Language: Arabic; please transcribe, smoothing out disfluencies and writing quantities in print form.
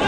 والله